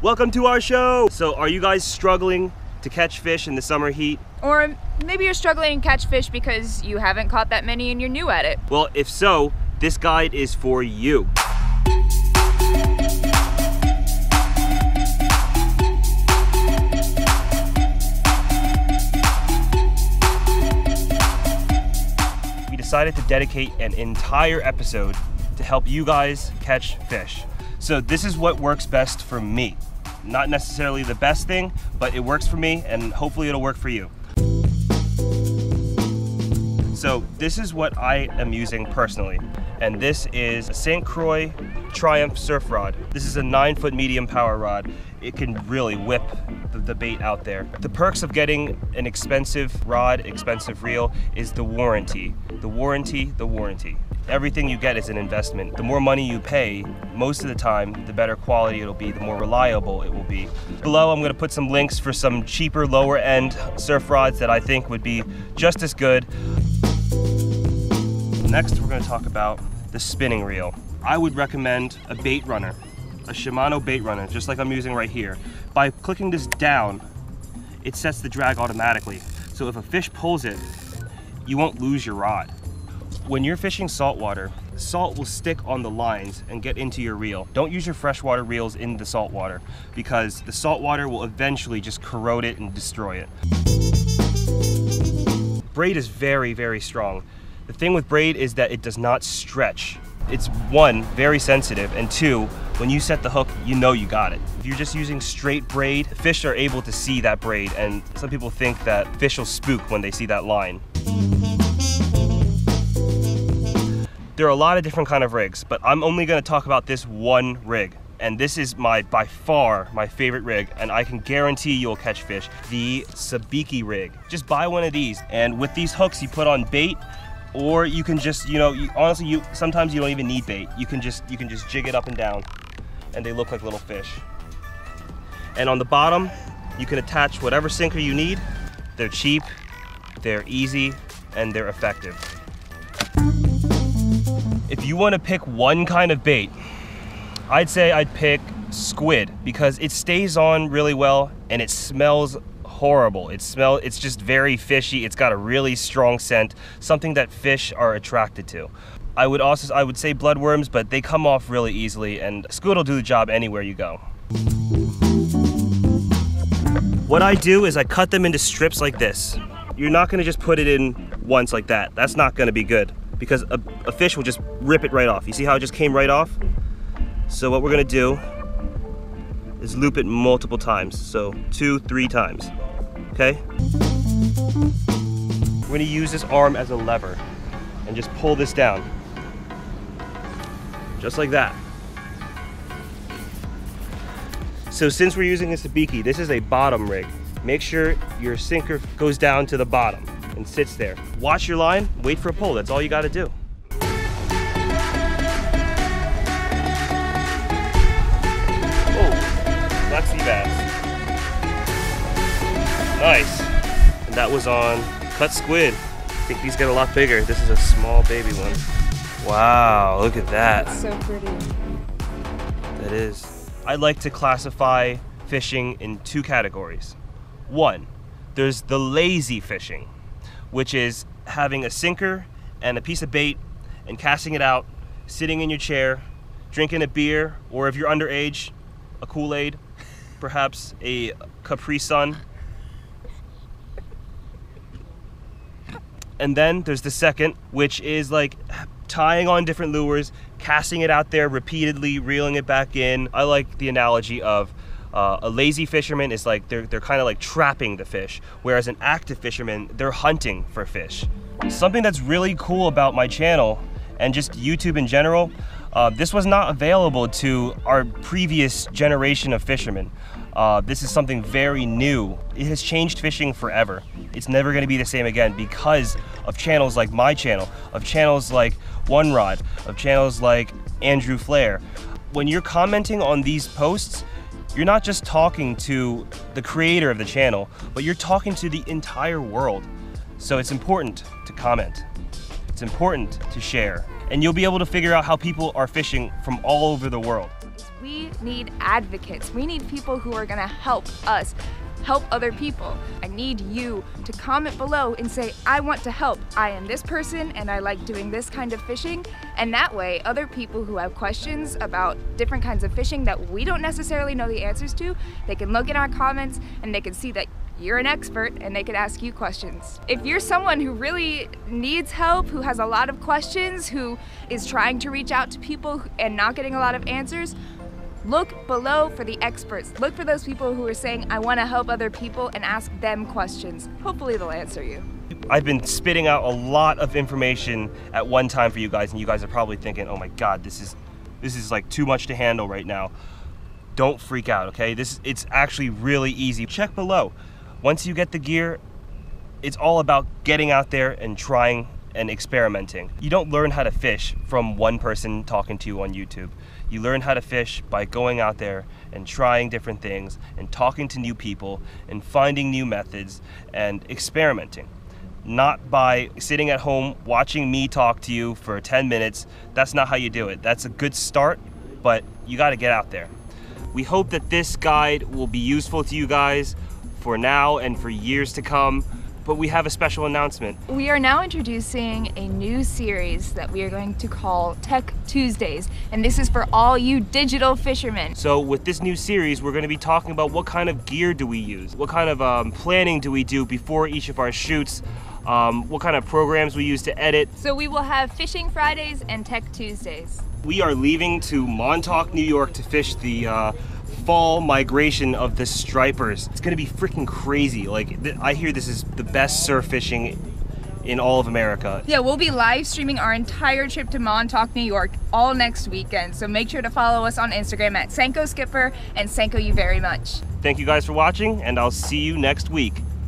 Welcome to our show. So are you guys struggling to catch fish in the summer heat? Or maybe you're struggling to catch fish because you haven't caught that many and you're new at it. Well, if so, this guide is for you. We decided to dedicate an entire episode to help you guys catch fish. So this is what works best for me. Not necessarily the best thing, but it works for me and hopefully it'll work for you. So this is what I am using personally. And this is a St. Croix Triumph surf rod. This is a 9-foot medium power rod. It can really whip the bait out there. The perks of getting an expensive rod, expensive reel, is the warranty. The warranty, the warranty. Everything you get is an investment. The more money you pay, most of the time, the better quality it'll be, the more reliable it will be. Below, I'm gonna put some links for some cheaper, lower end surf rods that I think would be just as good. Next, we're gonna talk about the spinning reel. I would recommend a bait runner, a Shimano bait runner, just like I'm using right here. By clicking this down, it sets the drag automatically. So if a fish pulls it, you won't lose your rod. When you're fishing saltwater, salt will stick on the lines and get into your reel. Don't use your freshwater reels in the saltwater because the saltwater will eventually just corrode it and destroy it. Braid is very, very strong. The thing with braid is that it does not stretch. It's one, very sensitive, and two, when you set the hook, you know you got it. If you're just using straight braid, fish are able to see that braid, and some people think that fish will spook when they see that line. There are a lot of different kind of rigs, but I'm only gonna talk about this one rig. And this is by far my favorite rig, and I can guarantee you'll catch fish. The Sabiki rig. Just buy one of these, and with these hooks you put on bait, or you can just, sometimes you don't even need bait. You can just jig it up and down, and they look like little fish. And on the bottom, you can attach whatever sinker you need. They're cheap, they're easy, and they're effective. If you want to pick one kind of bait, I'd say I'd pick squid because it stays on really well and it smells horrible. It's just very fishy. It's got a really strong scent, something that fish are attracted to. I would say bloodworms, but they come off really easily and squid will do the job anywhere you go. What I do is I cut them into strips like this. You're not going to just put it in once like that. That's not going to be good, because a fish will just rip it right off. You see how it just came right off? So what we're gonna do is loop it multiple times. So 2, 3 times, okay? We're gonna use this arm as a lever and just pull this down, just like that. So since we're using a Sabiki, this is a bottom rig. Make sure your sinker goes down to the bottom and sits there. Watch your line, wait for a pull, that's all you gotta do. Oh, plexiglass. Nice. And that was on cut squid. I think these get a lot bigger. This is a small baby one. Wow, look at that. That's so pretty. That is. I like to classify fishing in 2 categories. One, there's the lazy fishing, which is having a sinker and a piece of bait and casting it out, sitting in your chair, drinking a beer, or if you're underage, a Kool-Aid, perhaps a Capri Sun. And then there's the second, which is like tying on different lures, casting it out there repeatedly, reeling it back in. I like the analogy of a lazy fisherman is like, they're kind of like trapping the fish, whereas an active fisherman, they're hunting for fish. Something that's really cool about my channel, and just YouTube in general, this was not available to our previous generation of fishermen. This is something very new. It has changed fishing forever. It's never gonna be the same again because of channels like my channel, of channels like One Rod, of channels like Andrew Flair. When you're commenting on these posts, you're not just talking to the creator of the channel, but you're talking to the entire world. So it's important to comment. It's important to share. And you'll be able to figure out how people are fishing from all over the world. We need advocates. We need people who are gonna help us help other people. I need you to comment below and say, I want to help. I am this person and I like doing this kind of fishing. And that way, other people who have questions about different kinds of fishing that we don't necessarily know the answers to, they can look in our comments and they can see that you're an expert and they could ask you questions. If you're someone who really needs help, who has a lot of questions, who is trying to reach out to people and not getting a lot of answers, look below for the experts. Look for those people who are saying, I want to help other people, and ask them questions. Hopefully they'll answer you. I've been spitting out a lot of information at one time for you guys, and you guys are probably thinking, oh my God, this is like too much to handle right now. Don't freak out, okay? It's actually really easy. Check below. Once you get the gear, it's all about getting out there and trying and experimenting. You don't learn how to fish from one person talking to you on YouTube. You learn how to fish by going out there and trying different things and talking to new people and finding new methods and experimenting. Not by sitting at home watching me talk to you for 10 minutes. That's not how you do it. That's a good start, but you gotta get out there. We hope that this guide will be useful to you guys for now and for years to come, but we have a special announcement. We are now introducing a new series that we are going to call Tech Tuesdays, and this is for all you digital fishermen. So with this new series, we're gonna be talking about what kind of gear do we use, what kind of planning do we do before each of our shoots, what kind of programs we use to edit. So we will have Fishing Fridays and Tech Tuesdays. We are leaving to Montauk, New York to fish the fall migration of the stripers. It's gonna be freaking crazy. Like, I hear this is the best surf fishing in all of America. Yeah, we'll be live streaming our entire trip to Montauk, New York all next weekend. So make sure to follow us on Instagram at Senko Skipper and Senko you very much. Thank you guys for watching, and I'll see you next week.